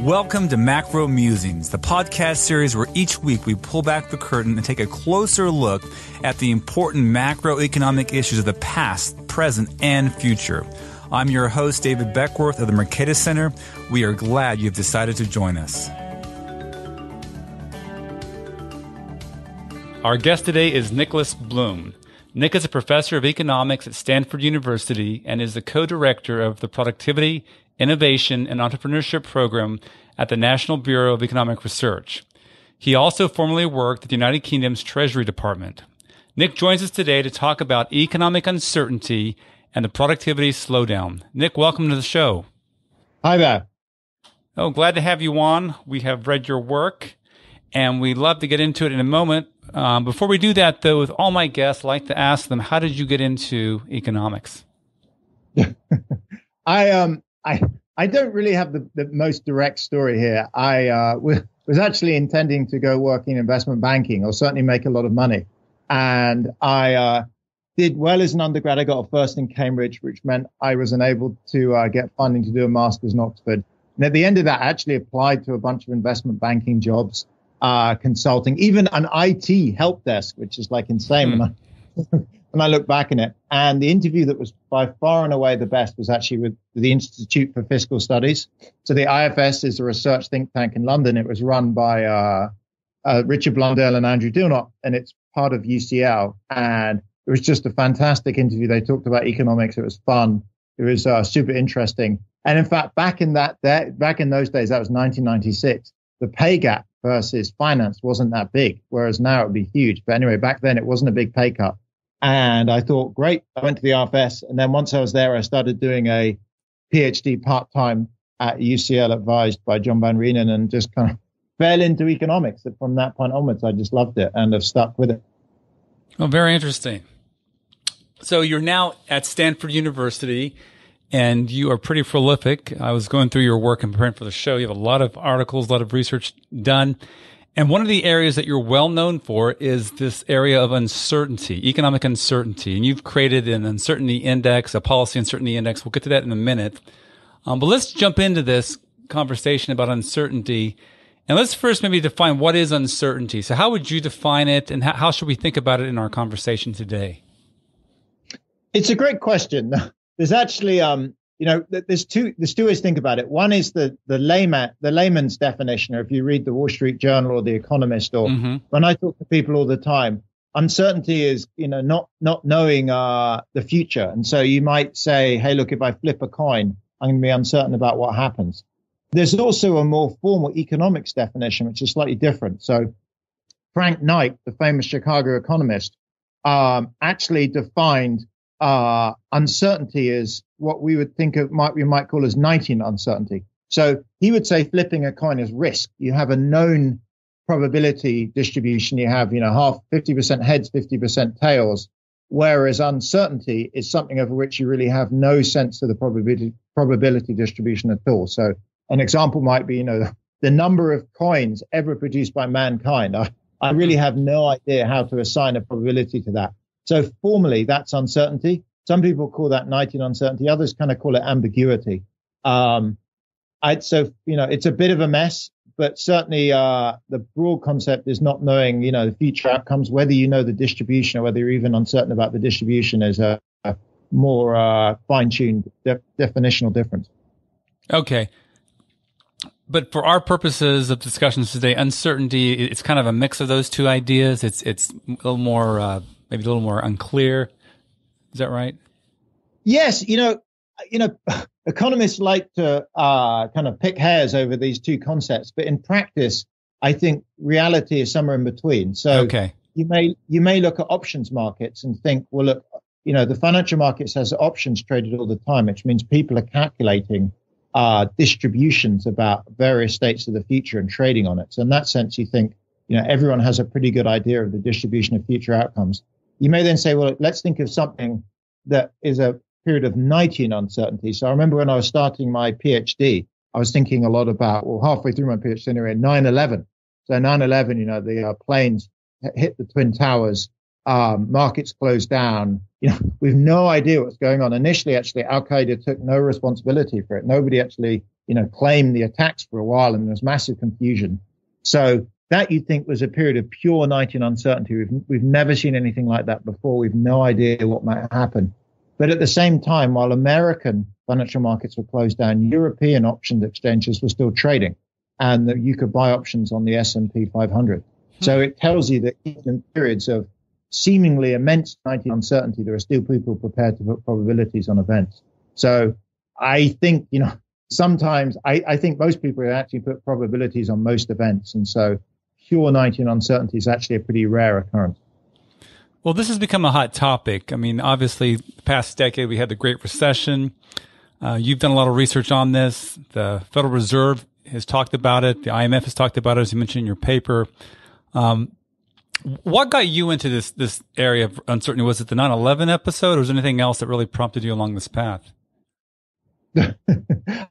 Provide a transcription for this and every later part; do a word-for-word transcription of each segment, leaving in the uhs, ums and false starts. Welcome to Macro Musings, the podcast series where each week we pull back the curtain and take a closer look at the important macroeconomic issues of the past, present, and future. I'm your host, David Beckworth of the Mercatus Center. We are glad you've decided to join us. Our guest today is Nicholas Bloom. Nick is a professor of economics at Stanford University and is the co-director of the Productivity, Innovation and Entrepreneurship Program at the National Bureau of Economic Research. He also formerly worked at the United Kingdom's Treasury Department. Nick joins us today to talk about economic uncertainty and the productivity slowdown. Nick, welcome to the show. Hi there. Oh, glad to have you on. We have read your work, and we'd love to get into it in a moment. Um, before we do that, though, with all my guests, I'd like to ask them, how did you get into economics? I um. I, I don't really have the, the most direct story here. I uh, was actually intending to go work in investment banking, or certainly make a lot of money. And I uh, did well as an undergrad. I got a first in Cambridge, which meant I was enabled to uh, get funding to do a master's in Oxford. And at the end of that, I actually applied to a bunch of investment banking jobs, uh, consulting, even an I T help desk, which is like insane. Mm. And I when I look back in it, and the interview that was by far and away the best was actually with the Institute for Fiscal Studies. So the I F S is a research think tank in London. It was run by uh, uh, Richard Blundell and Andrew Dilnott, and it's part of U C L. And it was just a fantastic interview. They talked about economics. It was fun. It was uh, super interesting. And in fact, back in that day, back in those days, that was nineteen ninety-six. The pay gap versus finance wasn't that big, whereas now it would be huge. But anyway, back then it wasn't a big pay cut. And I thought, great, I went to the R F S. And then once I was there, I started doing a PhD part-time at U C L, advised by John Van Reenen, and just kind of fell into economics. And from that point onwards, I just loved it and have stuck with it. Oh, very interesting. So you're now at Stanford University, and you are pretty prolific. I was going through your work and preparing for the show. You have a lot of articles, a lot of research done. And one of the areas that you're well known for is this area of uncertainty, economic uncertainty. And you've created an uncertainty index, a policy uncertainty index. We'll get to that in a minute. Um, but let's jump into this conversation about uncertainty. And let's first maybe define what is uncertainty. So how would you define it, and how, how should we think about it in our conversation today? It's a great question. There's actually, um, you know, there's two, there's two ways to think about it. One is the, the layman, the layman's definition, or if you read the Wall Street Journal or the Economist, or mm-hmm. when I talk to people all the time, uncertainty is, you know, not, not knowing, uh, the future. And so you might say, hey, look, if I flip a coin, I'm going to be uncertain about what happens. There's also a more formal economics definition, which is slightly different. So Frank Knight, the famous Chicago economist, um, actually defined Uh, uncertainty is what we would think of, might we might call as Knightian uncertainty. So he would say flipping a coin is risk. You have a known probability distribution. You have, you know, half fifty percent heads, fifty percent tails, whereas uncertainty is something over which you really have no sense of the probability probability distribution at all. So an example might be, you know, the number of coins ever produced by mankind. I, I really have no idea how to assign a probability to that. So formally, that's uncertainty. Some people call that Knightian uncertainty. Others kind of call it ambiguity. Um, I'd, so, you know, it's a bit of a mess, but certainly uh, the broad concept is not knowing, you know, the future outcomes. Whether you know the distribution or whether you're even uncertain about the distribution is a, a more uh, fine-tuned de- definitional difference. Okay. But for our purposes of discussions today, uncertainty, it's kind of a mix of those two ideas. It's, it's a little more... Uh, maybe a little more unclear. Is that right? Yes. You know, you know, economists like to uh, kind of pick hairs over these two concepts, but in practice, I think reality is somewhere in between. So okay. you may you may look at options markets and think, well, look, you know, the financial markets has options traded all the time, which means people are calculating uh, distributions about various states of the future and trading on it. So in that sense, you think, you know, everyone has a pretty good idea of the distribution of future outcomes. You may then say, well, let's think of something that is a period of Knightian uncertainty. So I remember when I was starting my PhD, I was thinking a lot about, well, halfway through my PhD anyway, nine eleven. So nine eleven, you know, the uh, planes hit the Twin Towers, um, markets closed down. You know, we've no idea what's going on. Initially, actually, Al-Qaeda took no responsibility for it. Nobody actually you know, claim the attacks for a while, and there was massive confusion. So that, you'd think, was a period of pure Knightian uncertainty. We've, we've never seen anything like that before. We've no idea what might happen. But at the same time, while American financial markets were closed down, European options exchanges were still trading, and that you could buy options on the S and P five hundred. So it tells you that in periods of seemingly immense Knightian uncertainty, there are still people prepared to put probabilities on events. So I think, you know, sometimes I, I think most people actually put probabilities on most events. And so pure Knightian uncertainty is actually a pretty rare occurrence. Well, this has become a hot topic. I mean, obviously, the past decade, we had the Great Recession. Uh, you've done a lot of research on this. The Federal Reserve has talked about it. The I M F has talked about it, as you mentioned in your paper. Um, what got you into this this area of uncertainty? Was it the nine eleven episode, or was there anything else that really prompted you along this path?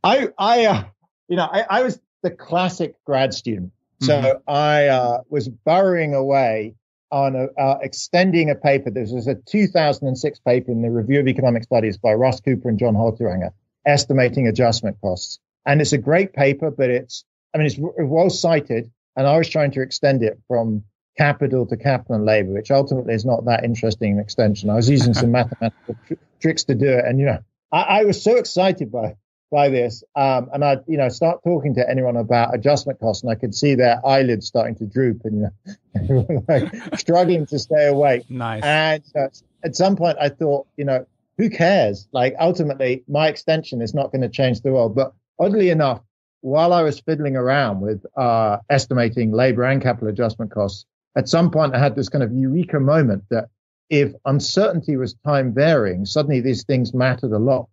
I, I, uh, you know, I, I was the classic grad student. So mm-hmm. I uh, was burrowing away on a, uh, extending a paper. This was a two thousand six paper in the Review of Economic Studies by Russ Cooper and John Holterhanger, estimating adjustment costs. And it's a great paper, but it's, I mean, it's well cited. And I was trying to extend it from capital to capital and labor, which ultimately is not that interesting an extension. I was using some mathematical tr- tricks to do it. And, you know, I, I was so excited by by this. Um, and I'd, you know, start talking to anyone about adjustment costs, and I could see their eyelids starting to droop and, you know, like struggling to stay awake. Nice. And uh, at some point I thought, you know, who cares? Like, ultimately, my extension is not going to change the world. But oddly enough, while I was fiddling around with uh, estimating labor and capital adjustment costs, at some point I had this kind of eureka moment that if uncertainty was time varying, suddenly these things mattered a lot.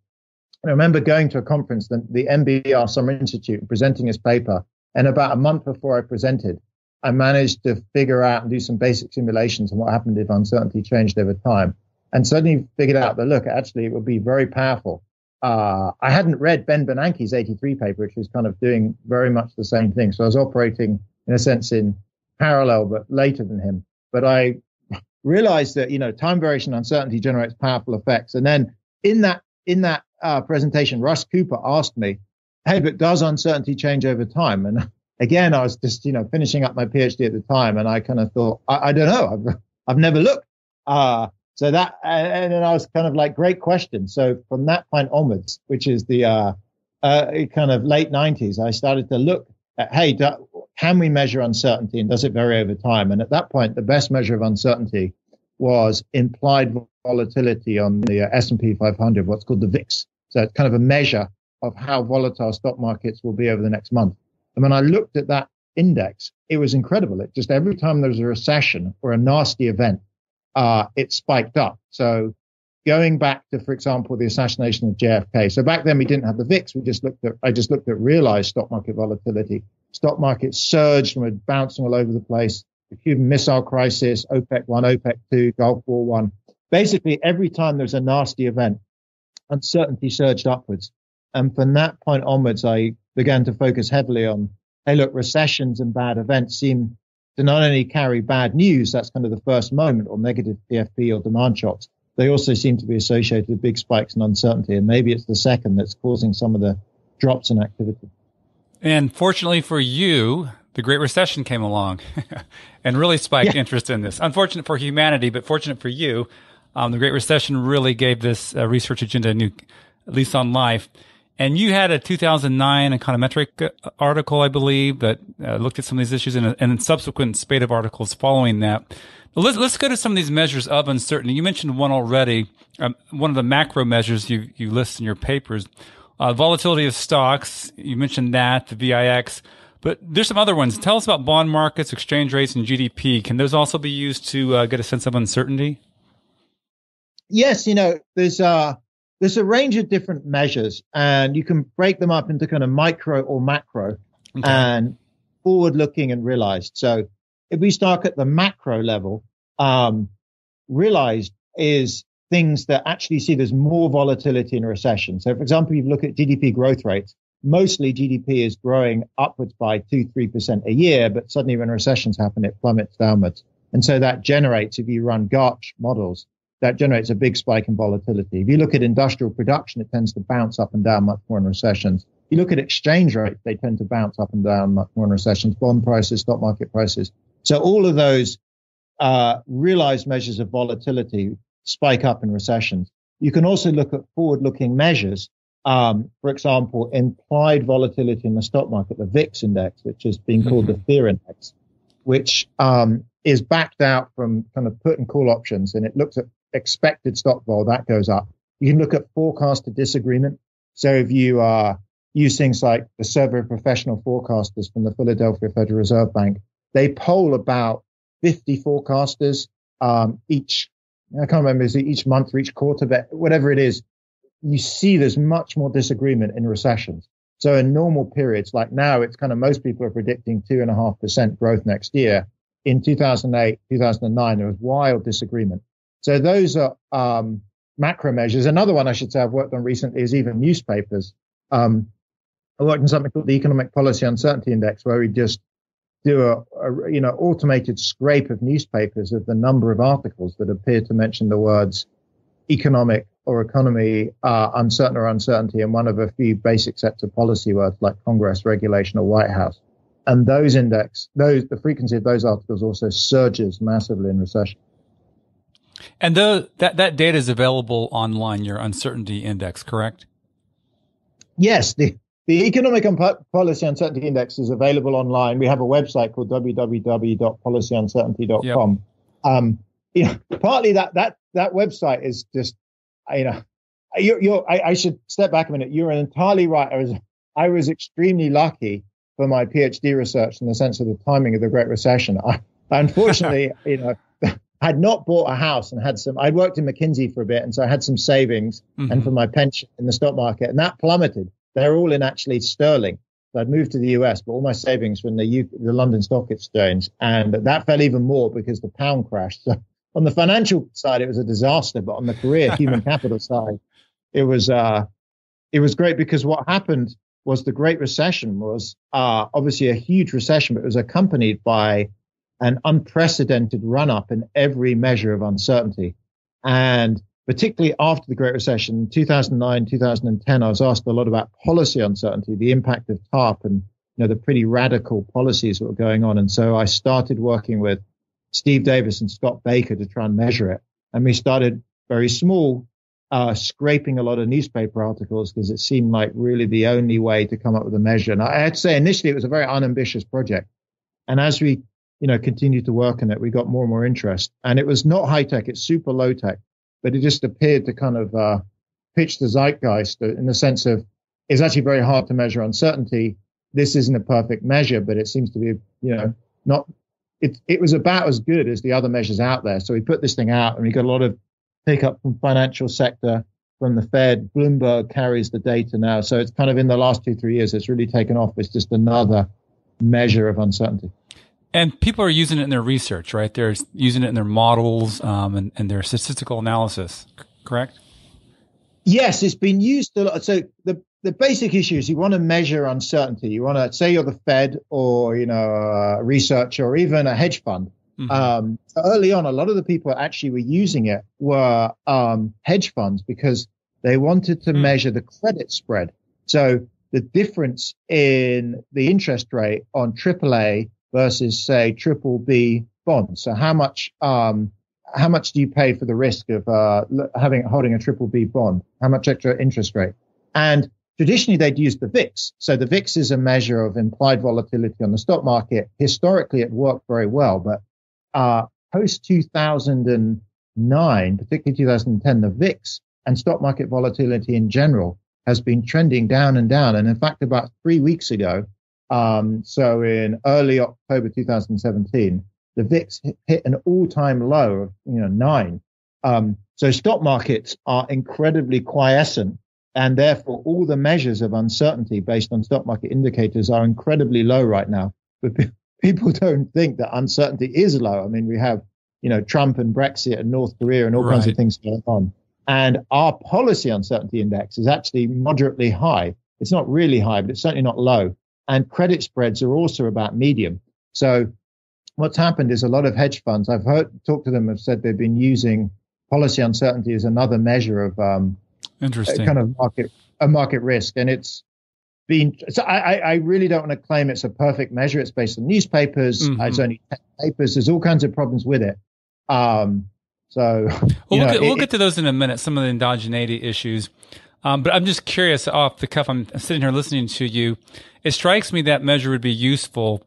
And I remember going to a conference, the, the M B R Summer Institute, and presenting this paper. And about a month before I presented, I managed to figure out and do some basic simulations on what happened if uncertainty changed over time. And suddenly figured out that, look, actually, it would be very powerful. Uh, I hadn't read Ben Bernanke's eighty-three paper, which was kind of doing very much the same thing. So I was operating, in a sense, in parallel, but later than him. But I realized that, you know, time variation uncertainty generates powerful effects. And then in that in that uh, presentation, Russ Cooper asked me, hey, but does uncertainty change over time? And again, I was just, you know, finishing up my PhD at the time. And I kind of thought, I, I don't know. I've, I've never looked. Uh, So that, and then I was kind of like, great question. So from that point onwards, which is the uh, uh, kind of late nineties, I started to look at, hey, do, can we measure uncertainty, and does it vary over time? And at that point, the best measure of uncertainty was implied volatility on the uh, S and P five hundred, what's called the V I X. So it's kind of a measure of how volatile stock markets will be over the next month. And when I looked at that index, it was incredible. It just, every time there was a recession or a nasty event, Uh, it spiked up. So going back to, for example, the assassination of J F K. So back then we didn't have the V I X. We just looked at, I just looked at realized stock market volatility. Stock markets surged and were bouncing all over the place. The Cuban Missile Crisis, OPEC one, OPEC two, Gulf War one. Basically, every time there's a nasty event, uncertainty surged upwards. And from that point onwards, I began to focus heavily on, hey, look, recessions and bad events seem to not only carry bad news, that's kind of the first moment, or negative P F P or demand shocks, they also seem to be associated with big spikes in uncertainty. And maybe it's the second that's causing some of the drops in activity. And fortunately for you, the Great Recession came along and really spiked yeah. interest in this. Unfortunate for humanity, but fortunate for you, um, the Great Recession really gave this uh, research agenda a new lease on life. And you had a two thousand nine econometric article, I believe, that uh, looked at some of these issues, and a subsequent spate of articles following that. But let's let's go to some of these measures of uncertainty. You mentioned one already, um, one of the macro measures you you list in your papers, uh, volatility of stocks. You mentioned that, the V I X, but there's some other ones. Tell us about bond markets, exchange rates, and G D P. Can those also be used to uh, get a sense of uncertainty? Yes, you know, there's uh There's a range of different measures, and you can break them up into kind of micro or macro okay. and forward-looking and realized. So if we start at the macro level, um, realized is things that actually see there's more volatility in a recession. So, for example, if you look at G D P growth rates, mostly G D P is growing upwards by two to three percent a year, but suddenly when recessions happen, it plummets downwards. And so that generates, if you run Gartch models, that generates a big spike in volatility. If you look at industrial production, it tends to bounce up and down much more in recessions. You look at exchange rates, they tend to bounce up and down much more in recessions, bond prices, stock market prices. So all of those uh, realized measures of volatility spike up in recessions. You can also look at forward-looking measures. Um, for example, implied volatility in the stock market, the V I X index, which has been called the fear index, which um, is backed out from kind of put and call options. And it looks at expected stock vol, that goes up. You can look at forecasted disagreement. So if you uh, use things like the survey of professional forecasters from the Philadelphia Federal Reserve Bank, they poll about fifty forecasters um, each. I can't remember, is it each month or each quarter, but whatever it is, you see there's much more disagreement in recessions. So in normal periods, like now, it's kind of most people are predicting two and a half percent growth next year. In two thousand eight, two thousand nine, there was wild disagreement. So those are um, macro measures. Another one I should say I've worked on recently is even newspapers. Um, I worked on something called the Economic Policy Uncertainty Index, where we just do a, a you know automated scrape of newspapers of the number of articles that appear to mention the words economic or economy, uh, uncertain or uncertainty, and one of a few basic sets of policy words like Congress, regulation, or White House. And those index, those the frequency of those articles also surges massively in recession. And the, that, that data is available online, your uncertainty index, correct? Yes. The, the Economic and Policy Uncertainty Index is available online. We have a website called w w w dot policy uncertainty dot com. Yep. Um, you know, partly that, that, that website is just, you know, you're, you're, I, I should step back a minute. You're entirely right. I was, I was extremely lucky for my PhD research in the sense of the timing of the Great Recession. I, unfortunately, you know, I had not bought a house and had some, I'd worked in McKinsey for a bit. And so I had some savings mm-hmm. and for my pension in the stock market, and that plummeted. They're all in actually sterling. So I'd moved to the U S, but all my savings from the U K, the London Stock Exchange, and that fell even more because the pound crashed. So on the financial side, it was a disaster, but on the career human capital side, it was uh, it was great because what happened was the Great Recession was uh, obviously a huge recession, but it was accompanied by an unprecedented run-up in every measure of uncertainty. And particularly after the Great Recession, two thousand nine, two thousand ten, I was asked a lot about policy uncertainty, the impact of TARP and you know the pretty radical policies that were going on. And so I started working with Steve Davis and Scott Baker to try and measure it. And we started very small, uh, scraping a lot of newspaper articles because it seemed like really the only way to come up with a measure. And I had to say initially it was a very unambitious project. And as we, you know, continued to work on it, we got more and more interest. And it was not high tech, it's super low tech, but it just appeared to kind of uh, pitch the zeitgeist in the sense of it's actually very hard to measure uncertainty. This isn't a perfect measure, but it seems to be, you know, not... It, it was about as good as the other measures out there. So we put this thing out and we got a lot of take-up from financial sector, from the Fed. Bloomberg carries the data now. So it's kind of in the last two, three years, it's really taken off. It's just another measure of uncertainty. And people are using it in their research, right? They're using it in their models um, and, and their statistical analysis, correct? Yes, it's been used a lot. So the The basic issue is you want to measure uncertainty. You want to say you're the Fed or, you know, a researcher or even a hedge fund. Mm-hmm. Um, early on, a lot of the people that actually were using it were um, hedge funds because they wanted to mm-hmm. measure the credit spread. So the difference in the interest rate on triple A versus, say, triple B bonds. So how much um, how much do you pay for the risk of uh, having holding a triple B bond? How much extra interest rate? And traditionally, they'd use the V I X. So the V I X is a measure of implied volatility on the stock market. Historically, it worked very well, but uh, post two thousand nine, particularly two thousand ten, the V I X and stock market volatility in general has been trending down and down. And in fact, about three weeks ago, um, so in early October two thousand seventeen, the V I X hit, hit an all-time low of you know nine. Um, so stock markets are incredibly quiescent. And therefore, all the measures of uncertainty based on stock market indicators are incredibly low right now. But people don't think that uncertainty is low. I mean, we have, you know, Trump and Brexit and North Korea and all right. kinds of things going on. And our policy uncertainty index is actually moderately high. It's not really high, but it's certainly not low. And credit spreads are also about medium. So what's happened is a lot of hedge funds, I've heard, talked to them, have said they've been using policy uncertainty as another measure of um Interesting. Kind of market, a market risk. And it's, been, so I, I really don't want to claim it's a perfect measure. It's based on newspapers. Mm-hmm. It's only ten papers. There's all kinds of problems with it. Um, so well, we'll, know, get, it, we'll get to those in a minute. Some of the endogeneity issues. Um, but I'm just curious off the cuff. I'm sitting here listening to you. It strikes me that measure would be useful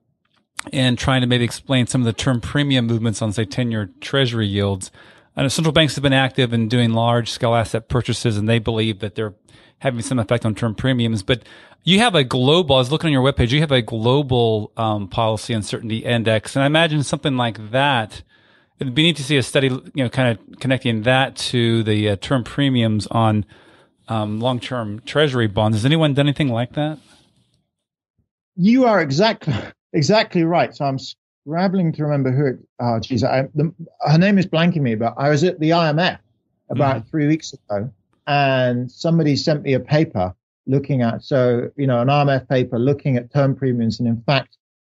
in trying to maybe explain some of the term premium movements on, say, ten-year treasury yields. I know central banks have been active in doing large-scale asset purchases, and they believe that they're having some effect on term premiums. But you have a global, I was looking on your webpage, you have a global um, policy uncertainty index. And I imagine something like that, it'd be neat to see a study, you know, kind of connecting that to the uh, term premiums on um, long-term treasury bonds. Has anyone done anything like that? You are exactly, exactly right. So I'm scrabbling to remember who it, oh, geez, I, the, her name is blanking me, but I was at the I M F about mm-hmm. three weeks ago, and somebody sent me a paper looking at, so, you know, an I M F paper looking at term premiums and, in fact,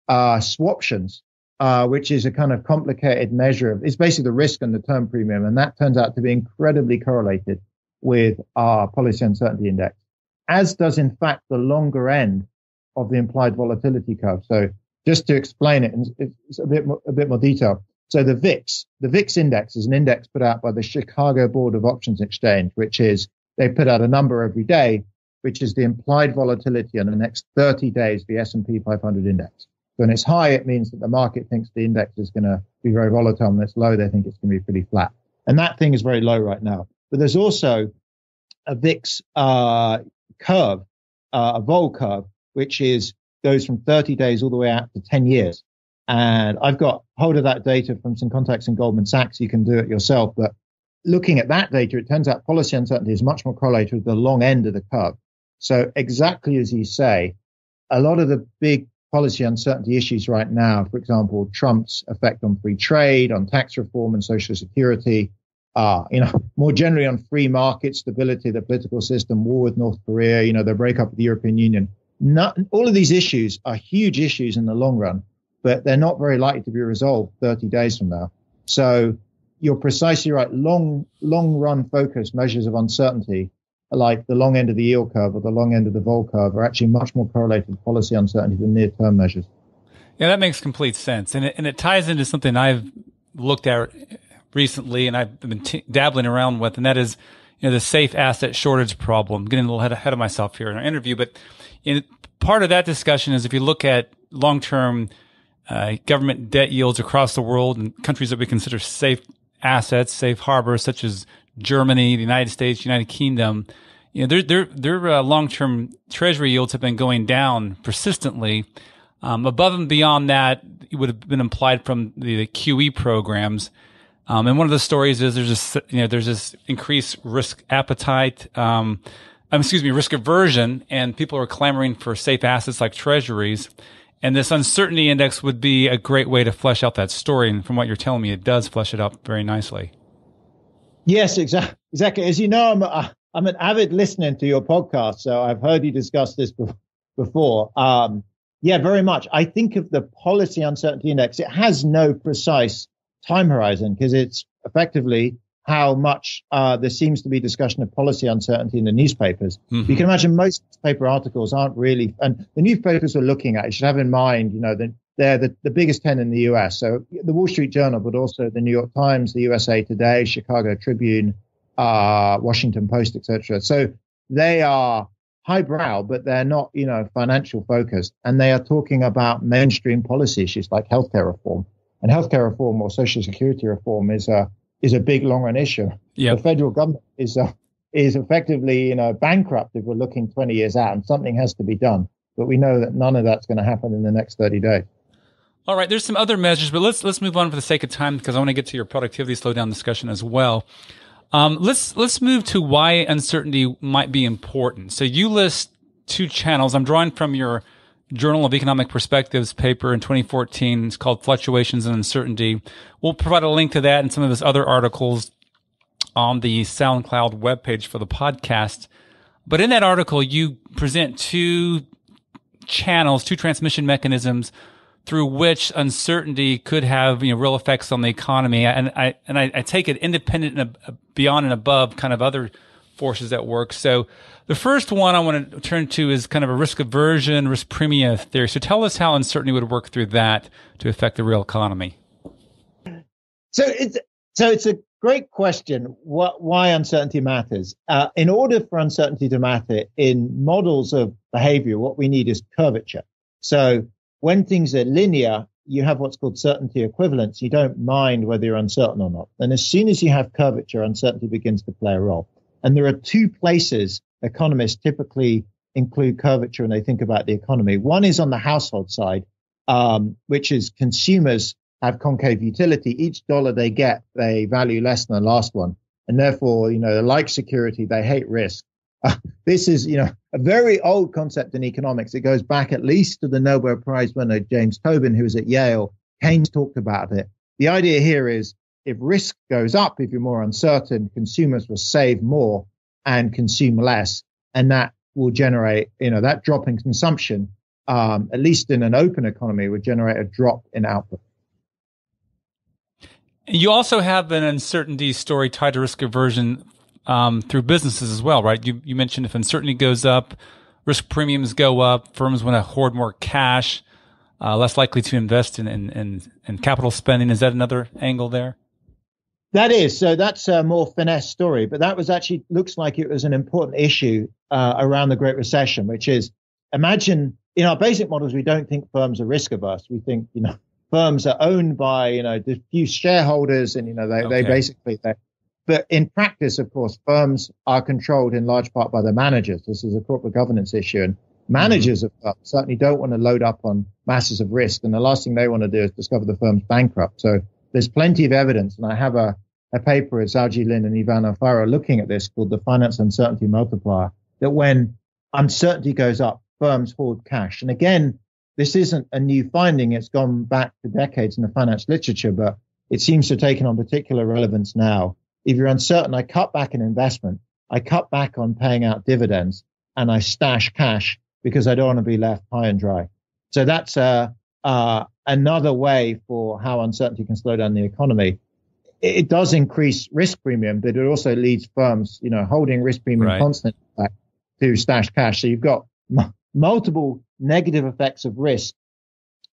uh, swaptions, uh, which is a kind of complicated measure of, it's basically the risk and the term premium. And that turns out to be incredibly correlated with our policy uncertainty index, as does, in fact, the longer end of the implied volatility curve. So just to explain it, it's a bit more, a bit more detail. So the V I X, the V I X index is an index put out by the Chicago Board of Options Exchange, which is, they put out a number every day, which is the implied volatility on the next thirty days, the S and P five hundred index. When it's high, it means that the market thinks the index is going to be very volatile. When it's low, they think it's going to be pretty flat. And that thing is very low right now. But there's also a V I X uh, curve, uh, a vol curve, which is goes from thirty days all the way out to ten years. And I've got hold of that data from some contacts in Goldman Sachs. You can do it yourself. But looking at that data, it turns out policy uncertainty is much more correlated with the long end of the curve. So exactly as you say, a lot of the big policy uncertainty issues right now, for example, Trump's effect on free trade, on tax reform and Social Security, uh, you know, more generally on free market stability, the political system, war with North Korea, you know, the breakup of the European Union. Not, all of these issues are huge issues in the long run, but they're not very likely to be resolved thirty days from now. So you're precisely right. Long, long run focused measures of uncertainty, like the long end of the yield curve or the long end of the vol curve, are actually much more correlated with policy uncertainty than near-term measures. Yeah, that makes complete sense. And it, and it ties into something I've looked at recently and I've been t- dabbling around with, and that is, you know, the safe asset shortage problem. Getting a little head ahead of myself here in our interview, but in, part of that discussion is if you look at long-term uh, government debt yields across the world and countries that we consider safe assets, safe harbors, such as Germany, the United States, United Kingdom, you know, their their their uh, long-term treasury yields have been going down persistently. Um, above and beyond that, it would have been implied from the, the Q E programs. Um, and one of the stories is there's this, you know, there's this increased risk appetite, um, um, excuse me, risk aversion, and people are clamoring for safe assets like treasuries. And this uncertainty index would be a great way to flesh out that story. And from what you're telling me, it does flesh it out very nicely. Yes, exactly. Exactly. As you know, I'm a, I'm an avid listener to your podcast, so I've heard you discuss this before. Um, yeah, very much. I think of the policy uncertainty index. It has no precise time horizon because it's effectively how much uh, there seems to be discussion of policy uncertainty in the newspapers. Mm-hmm. You can imagine most newspaper articles aren't really, and the newspapers we're looking at, you should have in mind, you know, that they're the, the biggest ten in the U S. So the Wall Street Journal, but also the New York Times, the U S A Today, Chicago Tribune, uh, Washington Post, et cetera. So they are highbrow, but they're not, you know, financial focused. And they are talking about mainstream policy issues like healthcare reform. And healthcare reform or Social Security reform is a, is a big long run issue. Yep. The federal government is, uh, is effectively, you know, bankrupt if we're looking twenty years out, and something has to be done. But we know that none of that's going to happen in the next thirty days. All right, there's some other measures, but let's let's move on for the sake of time because I want to get to your productivity slowdown discussion as well. Um, let's let's move to why uncertainty might be important. So you list two channels. I'm drawing from your Journal of Economic Perspectives paper in twenty fourteen. It's called Fluctuations in Uncertainty. We'll provide a link to that and some of his other articles on the SoundCloud webpage for the podcast. But in that article, you present two channels, two transmission mechanisms through which uncertainty could have, you know, real effects on the economy. And I, and I, I take it independent and beyond and above kind of other forces at work. So the first one I want to turn to is kind of a risk aversion, risk premia theory. So tell us how uncertainty would work through that to affect the real economy. So it's, so it's a great question, what, why uncertainty matters. Uh, in order for uncertainty to matter in models of behavior, what we need is curvature. So when things are linear, you have what's called certainty equivalence. You don't mind whether you're uncertain or not. And as soon as you have curvature, uncertainty begins to play a role. And there are two places economists typically include curvature when they think about the economy. One is on the household side, um, which is consumers have concave utility. Each dollar they get, they value less than the last one. And therefore, you know, they like security, they hate risk. Uh, this is, you know, a very old concept in economics. It goes back at least to the Nobel Prize winner, James Tobin, who was at Yale. Keynes talked about it. The idea here is if risk goes up, if you're more uncertain, consumers will save more and consume less. And that will generate, you know, that drop in consumption, um, at least in an open economy, would generate a drop in output. You also have an uncertainty story tied to risk aversion Um, through businesses as well, right? You, you mentioned if uncertainty goes up, risk premiums go up, firms want to hoard more cash, uh, less likely to invest in, in, in, in capital spending. Is that another angle there? That is. So that's a more finesse story, but that was actually looks like it was an important issue uh, around the Great Recession, which is imagine in our basic models, we don't think firms are risk averse. We think, you know, firms are owned by, you know, diffuse shareholders and, you know, they, okay. they basically, they But in practice, of course, firms are controlled in large part by their managers. This is a corporate governance issue. And managers of firms certainly don't want to load up on masses of risk. And the last thing they want to do is discover the firm's bankrupt. So there's plenty of evidence. And I have a, a paper with Zhao Jilin and Ivan Alfaro looking at this called the Finance Uncertainty Multiplier, that when uncertainty goes up, firms hoard cash. And again, this isn't a new finding. It's gone back for decades in the finance literature, but it seems to have taken on particular relevance now. If you're uncertain, I cut back an investment. I cut back on paying out dividends and I stash cash because I don't want to be left high and dry. So that's uh, uh, another way for how uncertainty can slow down the economy. It, it does increase risk premium, but it also leads firms, you know, holding risk premium right. constant back to stash cash. So you've got m- multiple negative effects of risk.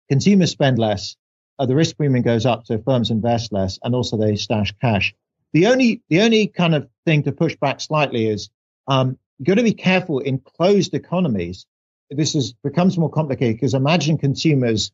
Consumers spend less. Uh, the risk premium goes up, so firms invest less and also they stash cash. The only, the only kind of thing to push back slightly is, um, you've got to be careful in closed economies. This is, becomes more complicated because imagine consumers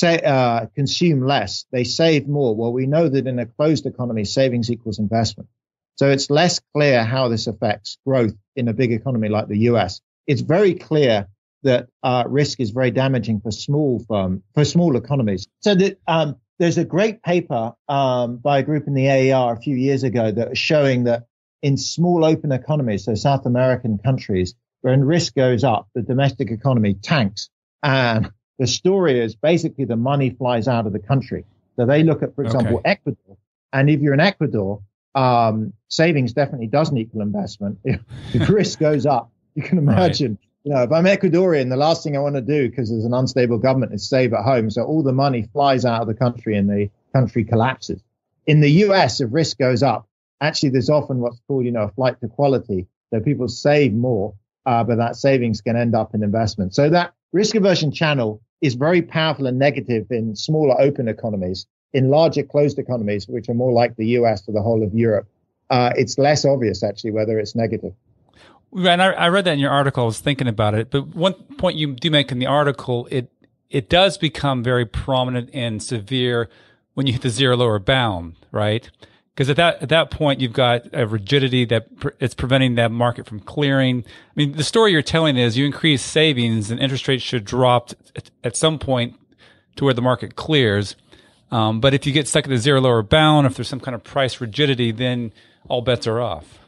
say, uh, consume less. They save more. Well, we know that in a closed economy, savings equals investment. So it's less clear how this affects growth in a big economy like the U S. It's very clear that, uh, risk is very damaging for small firm, for small economies. So that, um, There's a great paper um, by a group in the A E R a few years ago that was showing that in small open economies, so South American countries, when risk goes up, the domestic economy tanks. And the story is basically the money flies out of the country. So they look at, for example, okay. Ecuador. And if you're in Ecuador, um, savings definitely doesn't equal investment. If, if risk goes up, you can imagine. Right. You know, if I'm Ecuadorian, the last thing I want to do, because there's an unstable government, is save at home. So all the money flies out of the country and the country collapses. In the U S, if risk goes up, actually, there's often what's called, you know, a flight to quality. So people save more, uh, but that savings can end up in investment. So that risk aversion channel is very powerful and negative in smaller open economies. In larger closed economies, which are more like the U S or the whole of Europe, uh, it's less obvious, actually, whether it's negative. And I, I read that in your article. I was thinking about it. But one point you do make in the article, it it does become very prominent and severe when you hit the zero lower bound, right? Because at that at that point, you've got a rigidity that pre- it's preventing that market from clearing. I mean, the story you're telling is you increase savings and interest rates should drop at, at some point to where the market clears. Um, but if you get stuck at the zero lower bound, if there's some kind of price rigidity, then all bets are off.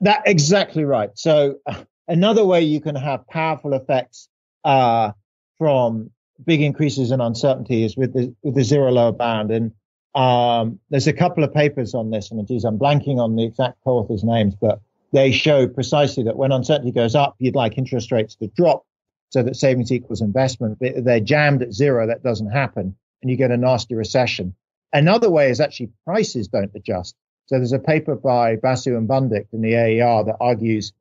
That's exactly right. So uh, another way you can have powerful effects uh, from big increases in uncertainty is with the, with the zero lower bound. And um, there's a couple of papers on this, and geez, I'm blanking on the exact co-authors' names, but they show precisely that when uncertainty goes up, you'd like interest rates to drop so that savings equals investment. But if they're jammed at zero, that doesn't happen, and you get a nasty recession. Another way is actually prices don't adjust. So there's a paper by Basu and Bundick in the A E R that argues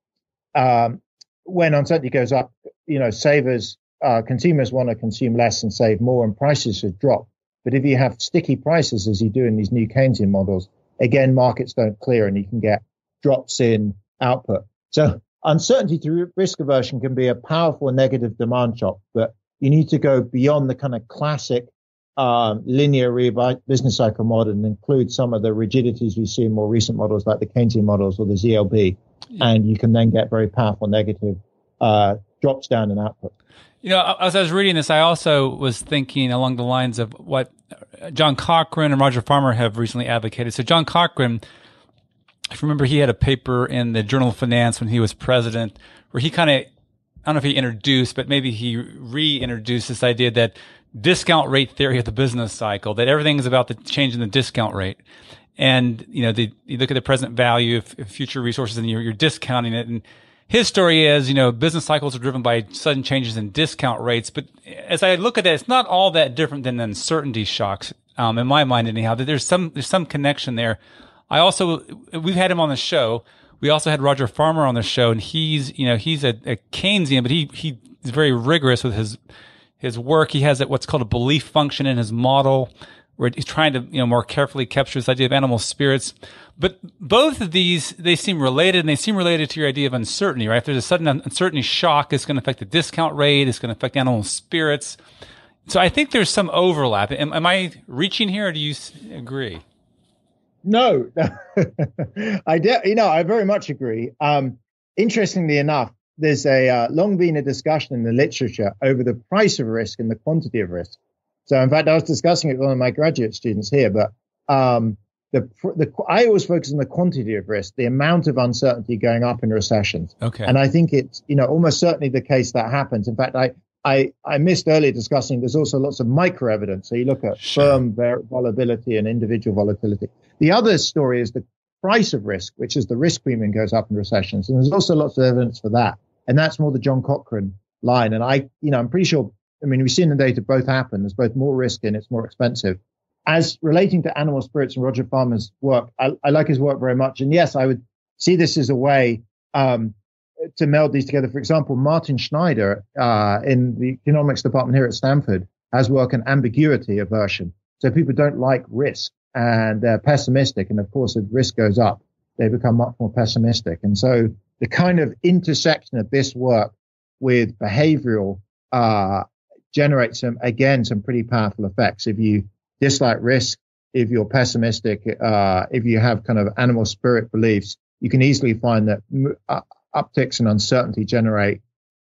um, when uncertainty goes up, you know, savers, uh, consumers want to consume less and save more, and prices should drop. But if you have sticky prices, as you do in these new Keynesian models, again, markets don't clear and you can get drops in output. So uncertainty through risk aversion can be a powerful negative demand shock, but you need to go beyond the kind of classic um, linear business cycle model and include some of the rigidities we see in more recent models like the Keynesian models or the Z L B. Yeah. And you can then get very powerful negative uh, drops down in output. You know, as I was reading this, I also was thinking along the lines of what John Cochrane and Roger Farmer have recently advocated. So John Cochrane, if you remember, he had a paper in the Journal of Finance when he was president where he kind of, I don't know if he introduced, but maybe he reintroduced this idea that discount rate theory of the business cycle, that everything is about the change in the discount rate. And, you know, the, you look at the present value of, of future resources and you're, you're discounting it. And his story is, you know, business cycles are driven by sudden changes in discount rates. But as I look at it, it's not all that different than uncertainty shocks, um, in my mind anyhow, that there's some, there's some connection there. I also, we've had him on the show. We also had Roger Farmer on the show, and he's, you know, he's a, a Keynesian, but he, he is very rigorous with his, his work. He has a, what's called a belief function in his model, where he's trying to, you know, more carefully capture this idea of animal spirits. But both of these, they seem related, and they seem related to your idea of uncertainty, right? If there's a sudden uncertainty shock, it's going to affect the discount rate. It's going to affect animal spirits. So I think there's some overlap. Am, am I reaching here, or do you agree? No, I de- you know, I very much agree. Um, interestingly enough, there's a uh, long been a discussion in the literature over the price of risk and the quantity of risk. So, in fact, I was discussing it with one of my graduate students here. But um, the, the I always focus on the quantity of risk, the amount of uncertainty going up in recessions. Okay. And I think it's, you know, almost certainly the case that happens. In fact, I I, I missed earlier discussing there's also lots of micro evidence. So you look at sure. firm volatility and individual volatility. The other story is the price of risk, which is the risk premium goes up in recessions. And there's also lots of evidence for that. And that's more the John Cochrane line. And I, you know, I'm pretty sure, I mean, we've seen the data both happen. There's both more risk and it's more expensive. As relating to animal spirits and Roger Farmer's work, I, I like his work very much. And yes, I would see this as a way, um, to meld these together. For example, Martin Schneider uh, in the economics department here at Stanford has work on ambiguity aversion. So people don't like risk and they're pessimistic. And of course, if risk goes up, they become much more pessimistic. And so the kind of intersection of this work with behavioral uh, generates some, again, some pretty powerful effects. If you dislike risk, if you're pessimistic, uh, if you have kind of animal spirit beliefs, you can easily find that uh, upticks in uncertainty generate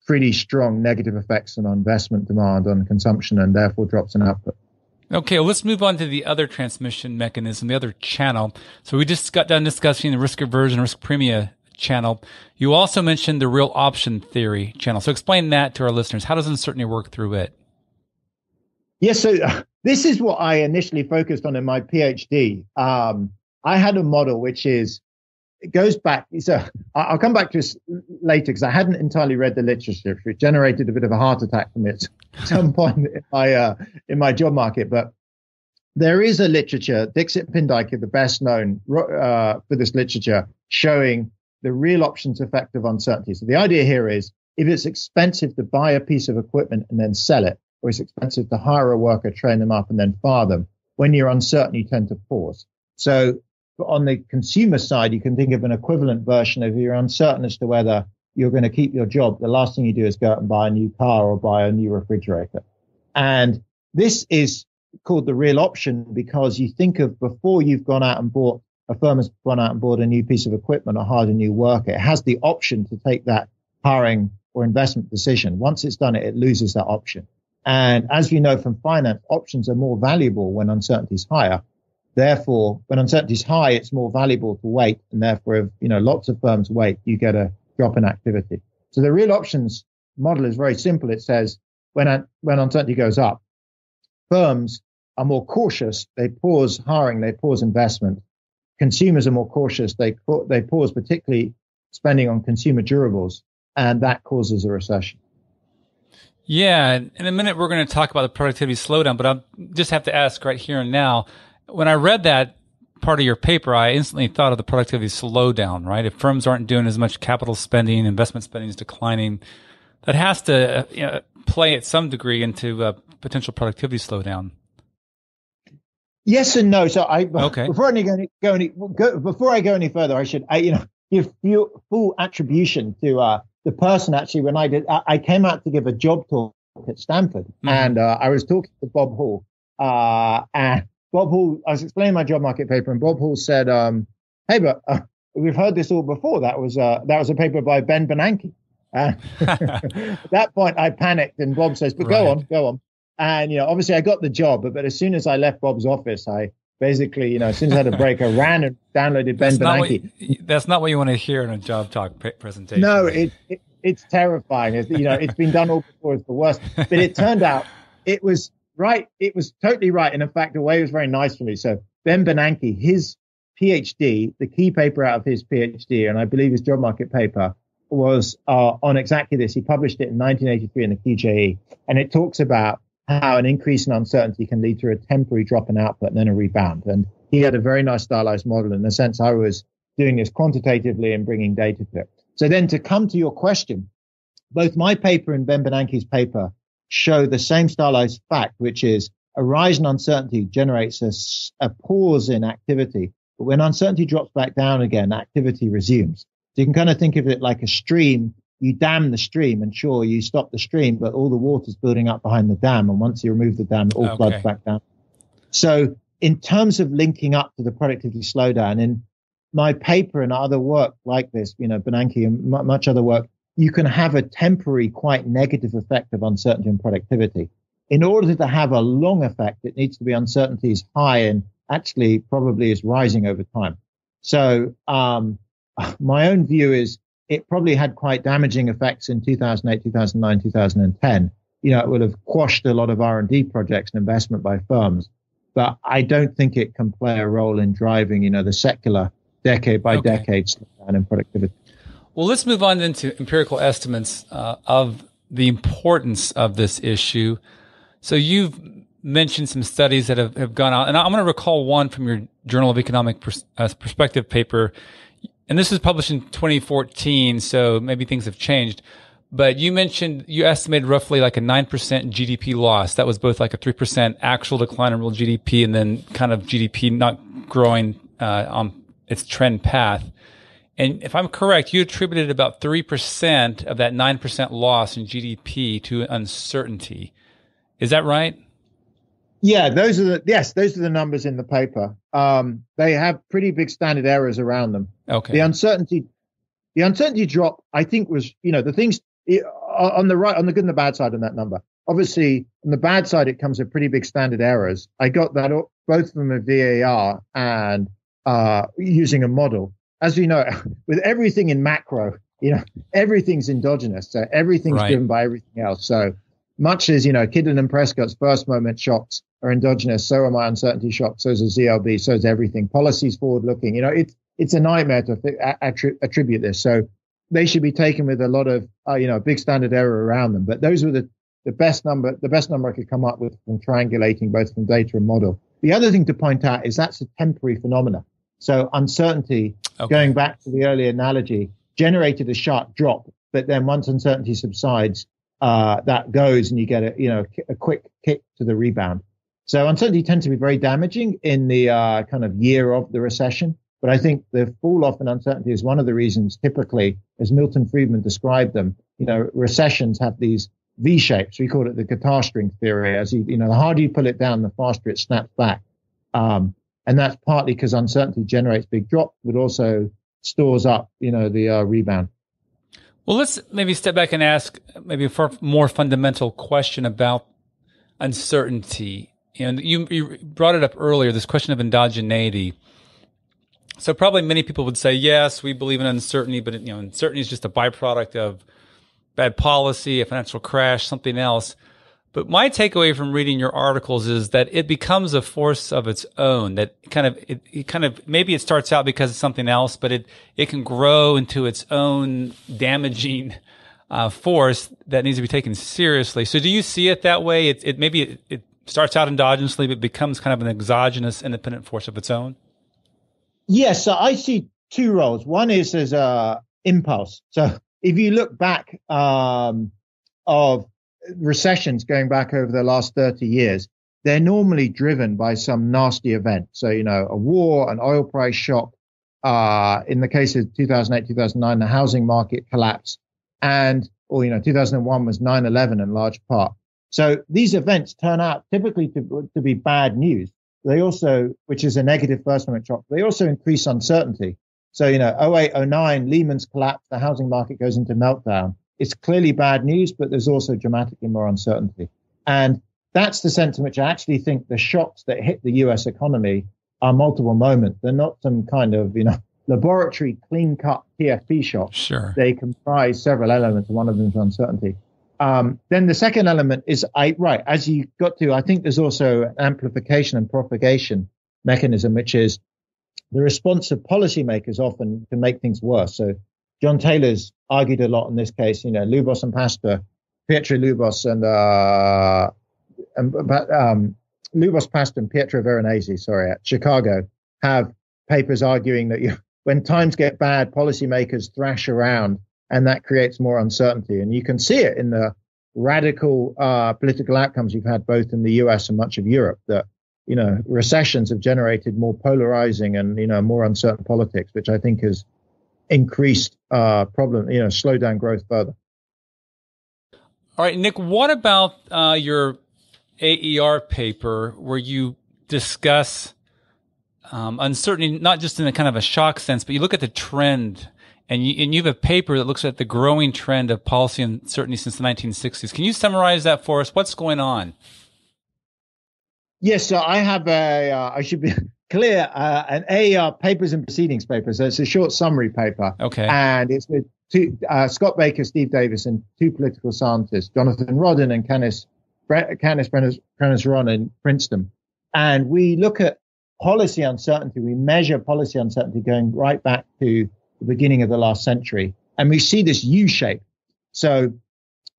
pretty strong negative effects on investment demand, on consumption, and therefore drops in output. Okay, well, let's move on to the other transmission mechanism, the other channel. So we just got done discussing the risk aversion, risk premia channel. You also mentioned the real option theory channel. So explain that to our listeners. How does uncertainty work through it? Yes, so uh, this is what I initially focused on in my PhD. Um, I had a model which is It goes back, so I'll come back to this later because I hadn't entirely read the literature. It generated a bit of a heart attack for me at some point in my, uh, in my job market. But there is a literature, Dixit Pindyke, the best known uh, for this literature, showing the real options effect of uncertainty. So the idea here is if it's expensive to buy a piece of equipment and then sell it, or it's expensive to hire a worker, train them up, and then fire them, when you're uncertain, you tend to pause. So but on the consumer side, you can think of an equivalent version of you're uncertain as to whether you're going to keep your job. The last thing you do is go out and buy a new car or buy a new refrigerator. And this is called the real option because you think of before you've gone out and bought, a firm has gone out and bought a new piece of equipment or hired a new worker. It has the option to take that hiring or investment decision. Once it's done it, it loses that option. And as we know from finance, options are more valuable when uncertainty is higher. Therefore, when uncertainty is high, it's more valuable to wait. And therefore, if you know, lots of firms wait, you get a drop in activity. So the real options model is very simple. It says when, when uncertainty goes up, firms are more cautious. They pause hiring. They pause investment. Consumers are more cautious. They, they pause particularly spending on consumer durables. And that causes a recession. Yeah. In a minute, we're going to talk about the productivity slowdown, but I just have to ask right here and now, when I read that, part of your paper, I instantly thought of the productivity slowdown, right? If firms aren't doing as much capital spending, investment spending is declining, that has to you know, play at some degree into a potential productivity slowdown. Yes and no. So I okay. before I go any, go any go, before I go any further, I should I, you know give full attribution to uh, the person. Actually, when I did, I, I came out to give a job talk at Stanford, mm-hmm. and uh, I was talking to Bob Hall. Uh, and Bob Hall, I was explaining my job market paper, and Bob Hall said, um, "Hey, but uh, we've heard this all before. That was uh, that was a paper by Ben Bernanke." Uh, at that point, I panicked, and Bob says, "But right. go on, go on." And, you know, obviously I got the job, but, but as soon as I left Bob's office, I basically, you know, as soon as I had a break, I ran and downloaded Ben Bernanke. That's not what you want to hear in a job talk presentation. No, it, it it's terrifying. It's, you know, it's been done all before. It's the worst. But it turned out it was right. It was totally right. And in fact, the way it was very nice for me. So Ben Bernanke, his PhD, the key paper out of his PhD, and I believe his job market paper, was uh, on exactly this. He published it in nineteen eighty-three in the Q J E, and it talks about how an increase in uncertainty can lead to a temporary drop in output and then a rebound. And he had a very nice stylized model. In the sense, I was doing this quantitatively and bringing data to it. So then to come to your question, both my paper and Ben Bernanke's paper show the same stylized fact, which is a rise in uncertainty generates a, a pause in activity. But when uncertainty drops back down again, activity resumes. So you can kind of think of it like a stream. You dam the stream, and sure, you stop the stream, but all the water's building up behind the dam. And once you remove the dam, it all okay. floods back down. So in terms of linking up to the productivity slowdown, in my paper and other work like this, you know, Bernanke and much other work, you can have a temporary, quite negative effect of uncertainty and productivity. In order to have a long effect, it needs to be uncertainty is high and actually probably is rising over time. So um, my own view is, it probably had quite damaging effects in two thousand eight, two thousand nine, two thousand ten. You know, it would have quashed a lot of R and D projects and investment by firms. But I don't think it can play a role in driving, you know, the secular decade by okay. decade slowdown in productivity. Well, let's move on then to empirical estimates uh, of the importance of this issue. So you've mentioned some studies that have, have gone out. And I'm going to recall one from your Journal of Economic Pers- uh, Perspective paper. And this was published in twenty fourteen, so maybe things have changed. But you mentioned you estimated roughly like a nine percent G D P loss. That was both like a three percent actual decline in real G D P and then kind of G D P not growing uh, on its trend path. And if I'm correct, you attributed about three percent of that nine percent loss in G D P to uncertainty. Is that right? Yeah, those are the yes, those are the numbers in the paper. Um, they have pretty big standard errors around them. Okay. The uncertainty, the uncertainty drop, I think was you know the things it, on the right, on the good and the bad side on that number. Obviously, on the bad side, it comes with pretty big standard errors. I got that both from a V A R and uh, using a model. As you know, with everything in macro, you know everything's endogenous, so everything's right. driven by everything else. So much as you know, Kidden and Prescott's first moment shocks are endogenous, so are my uncertainty shocks, so is the Z L B, so is everything. Policy's forward-looking. You know, it's it's a nightmare to attri- attribute this. So they should be taken with a lot of uh, you know big standard error around them. But those were the the best number the best number I could come up with from triangulating both from data and model. The other thing to point out is that's a temporary phenomenon. So uncertainty, okay. going back to the earlier analogy, generated a sharp drop, but then once uncertainty subsides, uh, that goes and you get a you know a quick kick to the rebound. So uncertainty tends to be very damaging in the uh, kind of year of the recession. But I think the fall off in uncertainty is one of the reasons typically, as Milton Friedman described them, you know, recessions have these V shapes. We call it the guitar string theory. As you, you know, the harder you pull it down, the faster it snaps back. Um, and that's partly because uncertainty generates big drops, but also stores up, you know, the uh, rebound. Well, let's maybe step back and ask maybe a far more fundamental question about uncertainty. And you, you brought it up earlier, this question of endogeneity. So probably many people would say, yes, we believe in uncertainty, but you know, uncertainty is just a byproduct of bad policy, a financial crash, something else. But my takeaway from reading your articles is that it becomes a force of its own. That kind of, it, it kind of, maybe it starts out because it's something else, but it it can grow into its own damaging uh, force that needs to be taken seriously. So do you see it that way? It, it maybe it. it starts out endogenously, but becomes kind of an exogenous independent force of its own? Yes, so I see two roles. One is as a impulse. So if you look back um, of recessions going back over the last thirty years, they're normally driven by some nasty event. So, you know, a war, an oil price shock. Uh, in the case of two thousand eight, two thousand nine, the housing market collapsed. And, or, you know, two thousand one was nine eleven in large part. So these events turn out typically to, to be bad news. They also, which is a negative first moment shock, they also increase uncertainty. So, you know, oh eight, oh nine, Lehman's collapse, the housing market goes into meltdown. It's clearly bad news, but there's also dramatically more uncertainty. And that's the sense in which I actually think the shocks that hit the U S economy are multiple moments. They're not some kind of, you know, laboratory clean-cut T F P shock. Sure. They comprise several elements, and one of them is uncertainty. Um, then the second element is, I right, as you got to, I think there's also an amplification and propagation mechanism, which is the response of policymakers often can make things worse. So John Taylor's argued a lot in this case, you know, Lubos and Pastor, Pietro Lubos and, uh, and um, Lubos Pastor and Pietro Veronese, sorry, at Chicago, have papers arguing that you, when times get bad, policymakers thrash around, and that creates more uncertainty. And you can see it in the radical uh, political outcomes you've had both in the U S and much of Europe, that, you know, recessions have generated more polarizing and, you know, more uncertain politics, which I think has increased uh, problem, you know, slowed down growth further. All right, Nick, what about uh, your A E R paper where you discuss um, uncertainty, not just in a kind of a shock sense, but you look at the trend. And you, and you have a paper that looks at the growing trend of policy uncertainty since the nineteen sixties. Can you summarize that for us? What's going on? Yes, so I have a, uh, I should be clear, uh, an A E R papers and proceedings paper. So it's a short summary paper. Okay. And it's with two, uh, Scott Baker, Steve Davis, and two political scientists, Jonathan Rodden and Candice Brennersron in Princeton. And we look at policy uncertainty. We measure policy uncertainty going right back to the beginning of the last century. And we see this U-shape. So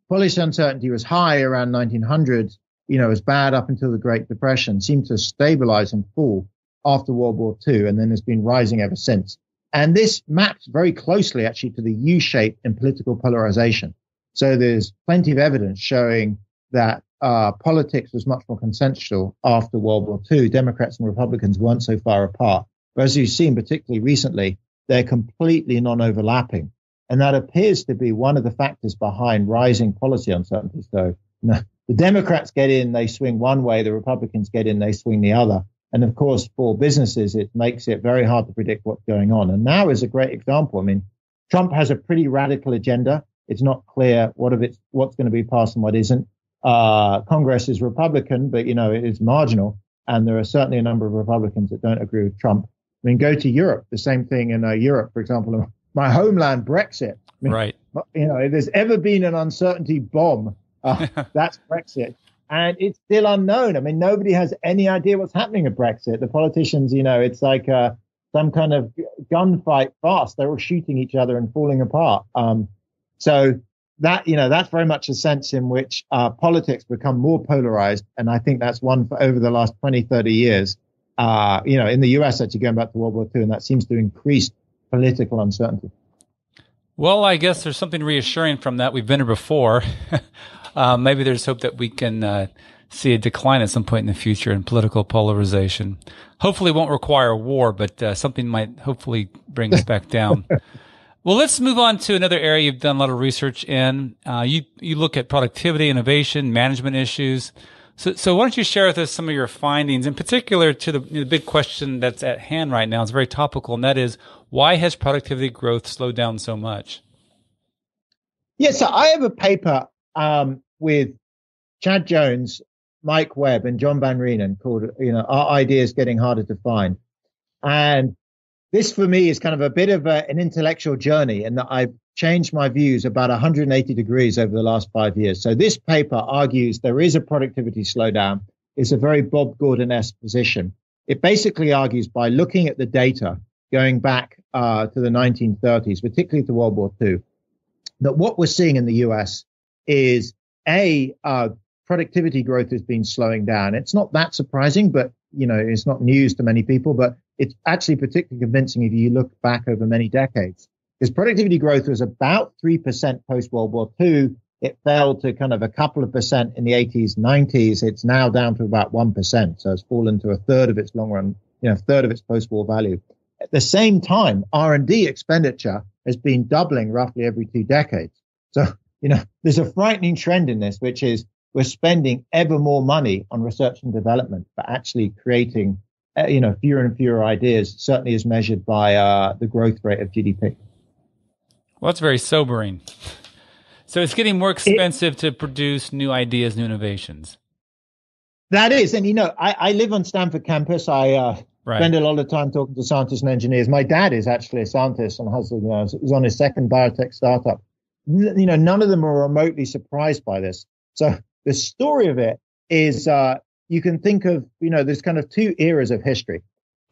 policy uncertainty was high around nineteen hundred, you know, was bad up until the Great Depression, seemed to stabilize and fall after World War Two, and then has been rising ever since. And this maps very closely actually to the U-shape in political polarization. So there's plenty of evidence showing that uh, politics was much more consensual after World War Two. Democrats and Republicans weren't so far apart. But as you've seen, particularly recently, they're completely non-overlapping. And that appears to be one of the factors behind rising policy uncertainty. So you know, the Democrats get in, they swing one way. The Republicans get in, they swing the other. And of course, for businesses, it makes it very hard to predict what's going on. And now is a great example. I mean, Trump has a pretty radical agenda. It's not clear what of it's, what's going to be passed and what isn't. Uh, Congress is Republican, but, you know, it is marginal. And there are certainly a number of Republicans that don't agree with Trump. I mean, go to Europe, the same thing in uh, Europe, for example, my homeland, Brexit. I mean, right. You know, if there's ever been an uncertainty bomb, uh, that's Brexit. And it's still unknown. I mean, nobody has any idea what's happening with Brexit. The politicians, you know, it's like uh, some kind of gunfight fast. They're all shooting each other and falling apart. Um, so that, you know, that's very much a sense in which uh, politics become more polarized. And I think that's one for over the last twenty, thirty years. Uh, you know, in the U S, actually going back to World War Two, and that seems to increase political uncertainty. Well, I guess there's something reassuring from that. We've been here before. uh, maybe there's hope that we can uh, see a decline at some point in the future in political polarization. Hopefully it won't require war, but uh, something might hopefully bring us back down. Well, let's move on to another area you've done a lot of research in. Uh, you, you look at productivity, innovation, management issues. So, so why don't you share with us some of your findings, in particular to the, you know, the big question that's at hand right now. It's very topical, and that is, why has productivity growth slowed down so much? Yes, yeah, so I have a paper um, with Chad Jones, Mike Webb, and John Van Reenen called, you know, Are Ideas Getting Harder to Find? And this, for me, is kind of a bit of a, an intellectual journey in that I've changed my views about one hundred eighty degrees over the last five years. So this paper argues there is a productivity slowdown. It's a very Bob Gordon-esque position. It basically argues by looking at the data going back uh, to the nineteen thirties, particularly to World War Two, that what we're seeing in the U S is, A, uh, productivity growth has been slowing down. It's not that surprising, but, you know, it's not news to many people, but it's actually particularly convincing if you look back over many decades, because productivity growth was about three percent post-World War Two. It fell to kind of a couple of percent in the eighties, nineties. It's now down to about one percent. So it's fallen to a third of its long run, you know, a third of its post-war value. At the same time, R and D expenditure has been doubling roughly every two decades. So, you know, there's a frightening trend in this, which is we're spending ever more money on research and development, but actually creating, uh, you know, fewer and fewer ideas, certainly as measured by uh, the growth rate of G D P. Well, that's very sobering. So it's getting more expensive it, to produce new ideas, new innovations. That is. And, you know, I, I live on Stanford campus. I uh, right. spend a lot of time talking to scientists and engineers. My dad is actually a scientist and has, you know, is on his second biotech startup. You know, none of them are remotely surprised by this. So the story of it is uh, you can think of, you know, there's kind of two eras of history,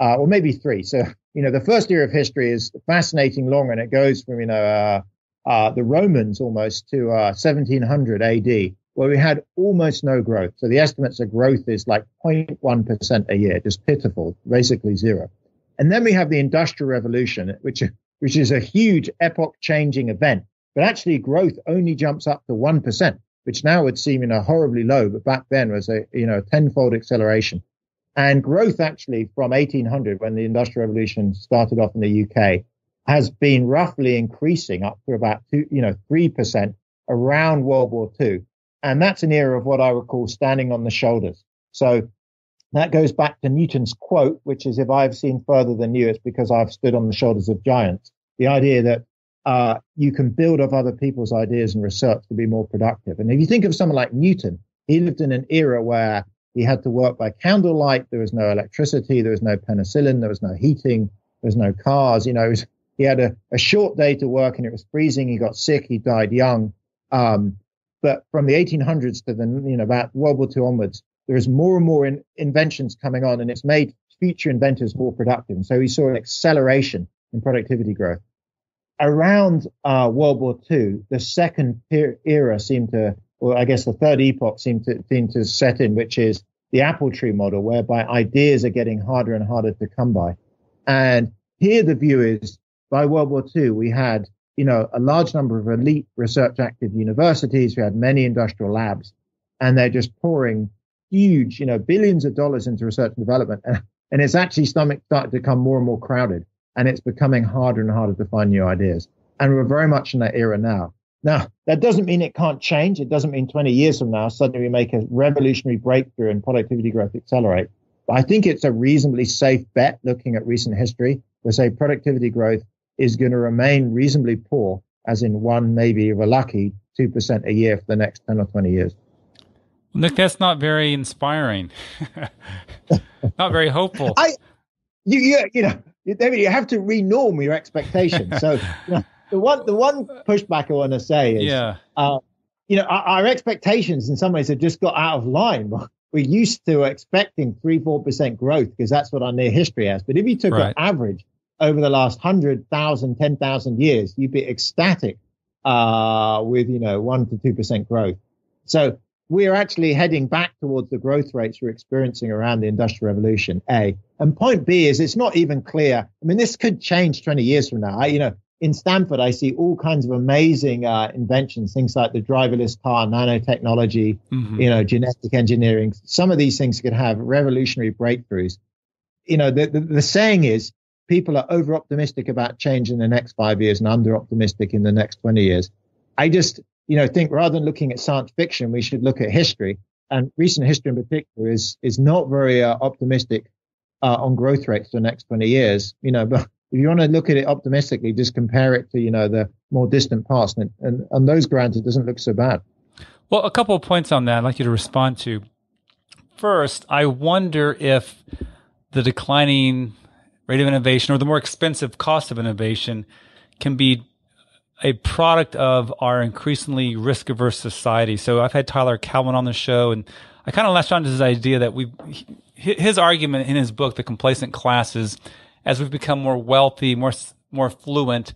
uh, or maybe three. So, you know, the first era of history is fascinating long, and it goes from, you know, uh, Uh, the Romans almost to uh, seventeen hundred A D, where we had almost no growth. So the estimates of growth is like zero point one percent a year, just pitiful, basically zero. And then we have the Industrial Revolution, which, which is a huge epoch-changing event. But actually, growth only jumps up to one percent, which now would seem, you know, horribly low, but back then was a, you know, a tenfold acceleration. And growth actually from eighteen hundred, when the Industrial Revolution started off in the U K, has been roughly increasing up to about two, you know, three percent around World War Two. And that's an era of what I would call standing on the shoulders. So that goes back to Newton's quote, which is, if I've seen further than you, it's because I've stood on the shoulders of giants. The idea that uh, you can build off other people's ideas and research to be more productive. And if you think of someone like Newton, he lived in an era where he had to work by candlelight. There was no electricity. There was no penicillin. There was no heating. There was no cars. You know, it was, he had a, a short day to work, and it was freezing. He got sick. He died young. Um, but from the eighteen hundreds to the, you know, about World War Two onwards, there is more and more in, inventions coming on, and it's made future inventors more productive. And so we saw an acceleration in productivity growth. Around uh, World War Two, the second era seemed to, or I guess the third epoch seemed to, seemed to set in, which is the apple tree model, whereby ideas are getting harder and harder to come by. And here the view is, by World War Two, we had, you know, a large number of elite research-active universities. We had many industrial labs, and they're just pouring huge, you know, billions of dollars into research and development. And, and it's actually starting to become more and more crowded, and it's becoming harder and harder to find new ideas. And we're very much in that era now. Now, that doesn't mean it can't change. It doesn't mean twenty years from now, suddenly we make a revolutionary breakthrough and productivity growth accelerate. But I think it's a reasonably safe bet, looking at recent history, to say productivity growth is going to remain reasonably poor, as in one, maybe if we're lucky, two percent a year for the next ten or twenty years. Nick, that's not very inspiring. Not very hopeful. I, you, you, you know, David, you have to renorm your expectations. So you know, the one, the one pushback I want to say is, yeah. uh, you know, our, our expectations in some ways have just got out of line. We're used to expecting three, four percent growth because that's what our near history has. But if you took right. an average over the last one hundred thousand, ten thousand years, you'd be ecstatic uh, with, you know, one to two percent growth. So we're actually heading back towards the growth rates we're experiencing around the Industrial Revolution, A. And point B is it's not even clear. I mean, this could change twenty years from now. I, you know, in Stanford, I see all kinds of amazing uh, inventions, things like the driverless car, nanotechnology, mm-hmm. you know, genetic engineering. Some of these things could have revolutionary breakthroughs. You know, the, the, the saying is, people are over-optimistic about change in the next five years and under-optimistic in the next twenty years. I just, you know, think rather than looking at science fiction, we should look at history. And recent history in particular is is not very uh, optimistic uh, on growth rates for the next twenty years. You know, but if you want to look at it optimistically, just compare it to, you know, the more distant past. And, and on those grounds, it doesn't look so bad. Well, a couple of points on that I'd like you to respond to. First, I wonder if the declining rate of innovation, or the more expensive cost of innovation, can be a product of our increasingly risk-averse society. So I've had Tyler Cowen on the show, and I kind of latched onto his idea that we, his argument in his book, The Complacent Classes, as we've become more wealthy, more more fluent,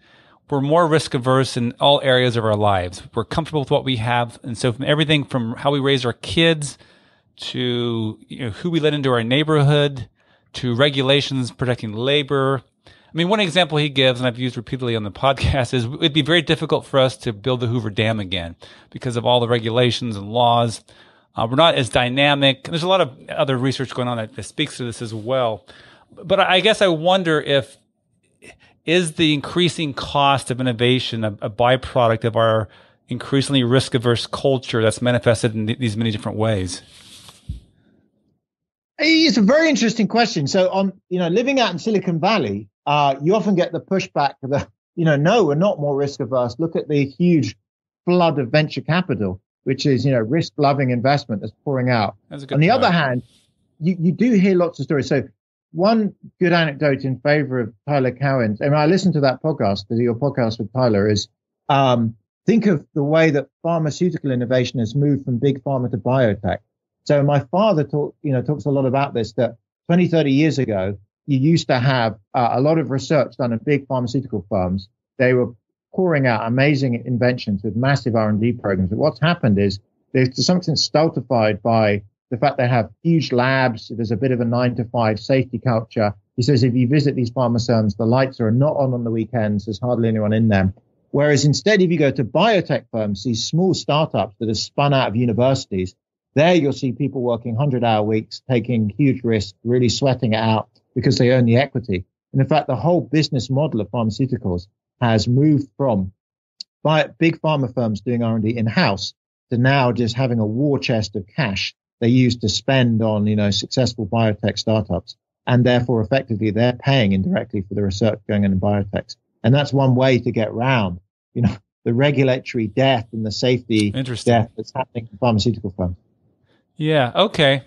we're more risk-averse in all areas of our lives. We're comfortable with what we have, and so from everything from how we raise our kids to, you know, who we let into our neighborhood, to regulations protecting labor. I mean, one example he gives, and I've used repeatedly on the podcast, is it'd be very difficult for us to build the Hoover Dam again because of all the regulations and laws. Uh, we're not as dynamic. There's a lot of other research going on that, that speaks to this as well. But I guess I wonder if, is the increasing cost of innovation a, a byproduct of our increasingly risk-averse culture that's manifested in th- these many different ways? It's a very interesting question. So, on you know, living out in Silicon Valley, uh, you often get the pushback that you know, no, we're not more risk-averse. Look at the huge flood of venture capital, which is you know, risk-loving investment that's pouring out. That's a good on the point. Other hand, you you do hear lots of stories. So, one good anecdote in favor of Tyler Cowen's, and I listened to that podcast, your podcast with Tyler, is um, think of the way that pharmaceutical innovation has moved from big pharma to biotech. So my father talk, you know, talks a lot about this, that twenty, thirty years ago, you used to have uh, a lot of research done at big pharmaceutical firms. They were pouring out amazing inventions with massive R and D programs. But what's happened is they're to some extent stultified by the fact they have huge labs. There's a bit of a nine to five safety culture. He says if you visit these pharma firms, the lights are not on on the weekends. There's hardly anyone in them. Whereas instead, if you go to biotech firms, these small startups that are spun out of universities, there you'll see people working one hundred hour weeks, taking huge risks, really sweating it out because they own the equity. And in fact, the whole business model of pharmaceuticals has moved from by big pharma firms doing R and D in-house to now just having a war chest of cash they use to spend on you know, successful biotech startups. And therefore, effectively, they're paying indirectly for the research going on in biotechs. And that's one way to get round, you know, the regulatory death and the safety death that's happening in pharmaceutical firms. Yeah. Okay.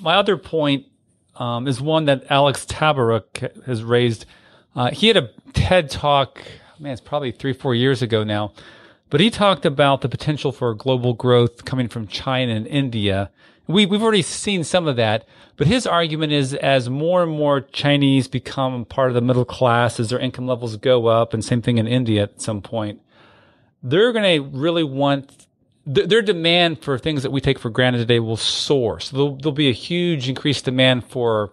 My other point um, is one that Alex Tabarrok has raised. Uh, he had a TED talk, man, it's probably three, four years ago now, but he talked about the potential for global growth coming from China and India. We, we've already seen some of that, but his argument is as more and more Chinese become part of the middle class, as their income levels go up, and same thing in India at some point, they're going to really want their demand for things that we take for granted today will soar. So there'll, there'll be a huge increased demand for